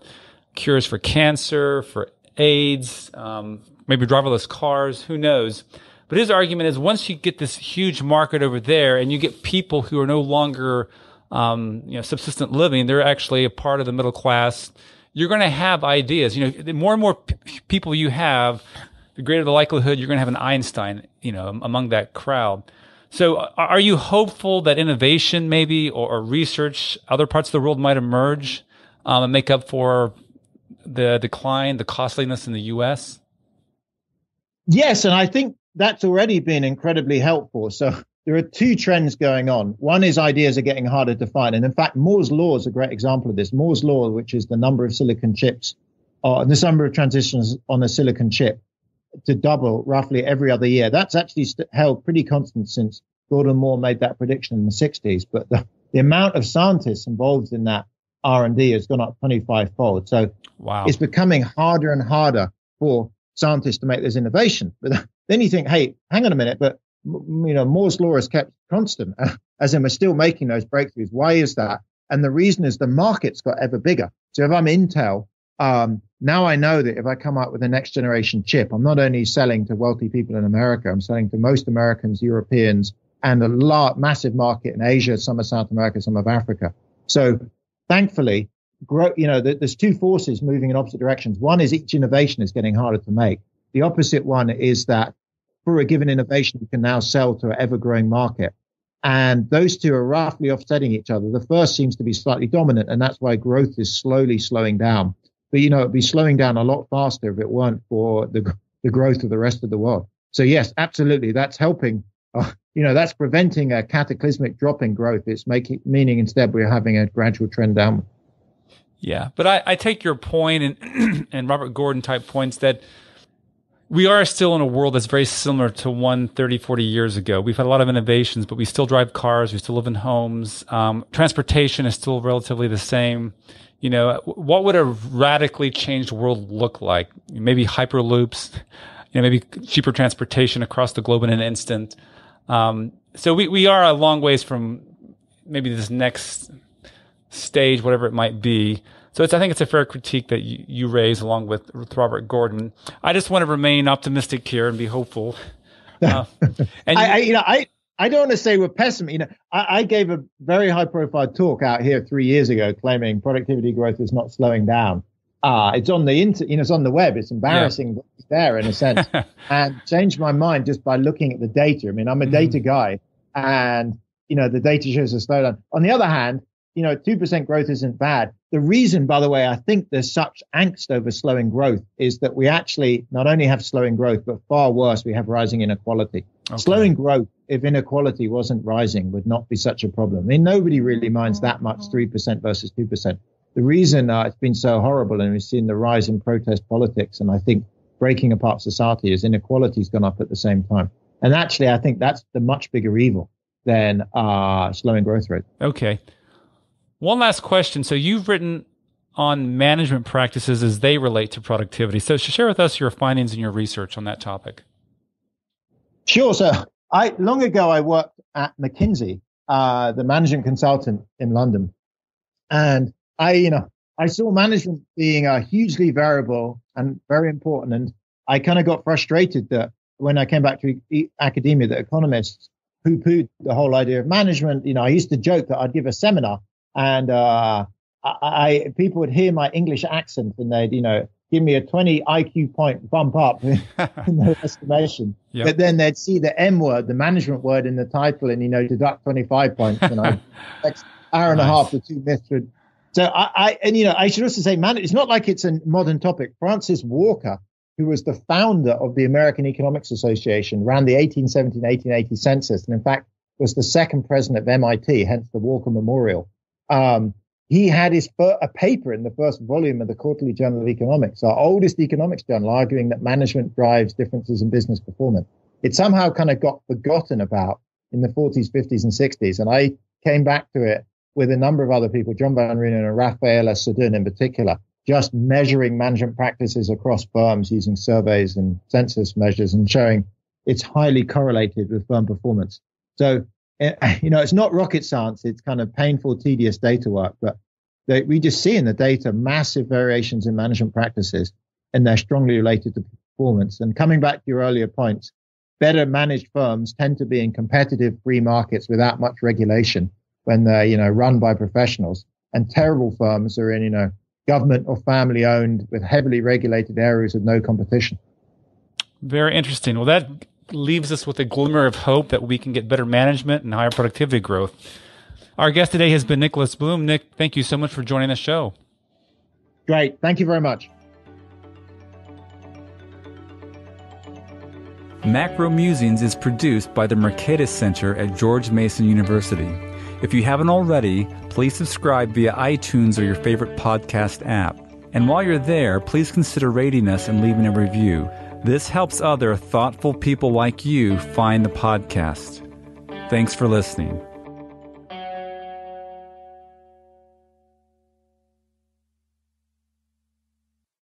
cures for cancer, for AIDS, um, maybe driverless cars, who knows. But his argument is once you get this huge market over there and you get people who are no longer um, you know, subsistent living, they're actually a part of the middle class, you're going to have ideas. You know, the more and more p- people you have, the greater the likelihood you're going to have an Einstein, you know, among that crowd. So are you hopeful that innovation maybe or, or research, other parts of the world might emerge um, and make up for the decline, the costliness in the U S? Yes, and I think that's already been incredibly helpful. So there are two trends going on. One is ideas are getting harder to find. And in fact, Moore's Law is a great example of this. Moore's Law, which is the number of silicon chips, or the number of transistors on a silicon chip, to double roughly every other year. That's actually st- held pretty constant since Gordon Moore made that prediction in the sixties. But the, the amount of scientists involved in that R and D has gone up twenty-five fold. So wow. It's becoming harder and harder for scientists to make this innovation. But then you think, hey, hang on a minute, but you know, Moore's Law is kept constant, as in we're still making those breakthroughs. Why is that? And the reason is the market's got ever bigger. So if I'm Intel, um, now I know that if I come up with a next generation chip, I'm not only selling to wealthy people in America, I'm selling to most Americans, Europeans, and a large, massive market in Asia, some of South America, some of Africa. So thankfully, grow, you know, there's two forces moving in opposite directions. One is each innovation is getting harder to make. The opposite one is that for a given innovation, you can now sell to an ever-growing market. And those two are roughly offsetting each other. The first seems to be slightly dominant, and that's why growth is slowly slowing down. But, you know, it'd be slowing down a lot faster if it weren't for the the growth of the rest of the world. So, yes, absolutely. That's helping. Uh, you know, that's preventing a cataclysmic drop in growth. It's making meaning instead we're having a gradual trend down. Yeah, but I, I take your point and and Robert Gordon type points that we are still in a world that's very similar to one thirty, forty years ago. We've had a lot of innovations, but we still drive cars. We still live in homes. Um, transportation is still relatively the same. You know, what would a radically changed world look like? Maybe hyperloops, you know, maybe cheaper transportation across the globe in an instant. Um, so we, we are a long ways from maybe this next stage, whatever it might be. So it's, I think it's a fair critique that you, you raise along with, with Robert Gordon. I just want to remain optimistic here and be hopeful. Uh, and I, I, you know, I, I don't want to say we're pessimistic. You know, I, I gave a very high-profile talk out here three years ago claiming productivity growth is not slowing down. Uh, it's on the inter, you know, it's on the web. It's embarrassing, yeah. But it's there in a sense. And changed my mind just by looking at the data. I mean, I'm a mm-hmm. data guy, and you know, the data shows a slowdown. On the other hand, you know, two percent growth isn't bad. The reason, by the way, I think there's such angst over slowing growth is that we actually not only have slowing growth, but far worse, we have rising inequality. Okay. Slowing growth, if inequality wasn't rising, would not be such a problem. I mean, nobody really minds that much, three percent versus two percent. The reason uh, it's been so horrible, and we've seen the rise in protest politics, and I think breaking apart society, is inequality's gone up at the same time. And actually, I think that's the much bigger evil than uh, slowing growth rate. Okay. One last question. So you've written on management practices as they relate to productivity. So share with us your findings and your research on that topic. Sure. So I, long ago, I worked at McKinsey, uh, the management consultant in London. And I, you know, I saw management being a hugely variable and very important. And I kind of got frustrated that when I came back to e- academia, that economists poo-pooed the whole idea of management. You know, I used to joke that I'd give a seminar, and uh, I, I people would hear my English accent, and they'd, you know, give me a twenty I Q point bump up in their estimation. Yep. But then they'd see the M word, the management word, in the title, and, you know, deduct twenty-five points. And I, next hour and nice. a half to two myths. So I, I, and you know, I should also say, man, it's not like it's a modern topic. Francis Walker, who was the founder of the American Economics Association, ran the eighteen seventeen eighteen eighty census, and in fact was the second president of M I T, hence the Walker Memorial. Um, he had his fir- a paper in the first volume of the Quarterly Journal of Economics, our oldest economics journal, arguing that management drives differences in business performance. It somehow kind of got forgotten about in the forties, fifties, and sixties. And I came back to it with a number of other people, John Van Reenen and Rafaela Sadun in particular, just measuring management practices across firms using surveys and census measures, and showing it's highly correlated with firm performance. So, you know, it's not rocket science. It's kind of painful, tedious data work, but they, we just see in the data massive variations in management practices, and they're strongly related to performance. And coming back to your earlier points, better managed firms tend to be in competitive free markets without much regulation when they're, you know, run by professionals, and terrible firms are in, you know, government or family owned with heavily regulated areas with no competition. Very interesting. Well, that leaves us with a glimmer of hope that we can get better management and higher productivity growth. Our guest today has been Nicholas Bloom. Nick, thank you so much for joining the show. Great. Thank you very much. Macro Musings is produced by the Mercatus Center at George Mason University. If you haven't already, please subscribe via iTunes or your favorite podcast app. And while you're there, please consider rating us and leaving a review. This helps other thoughtful people like you find the podcast. Thanks for listening.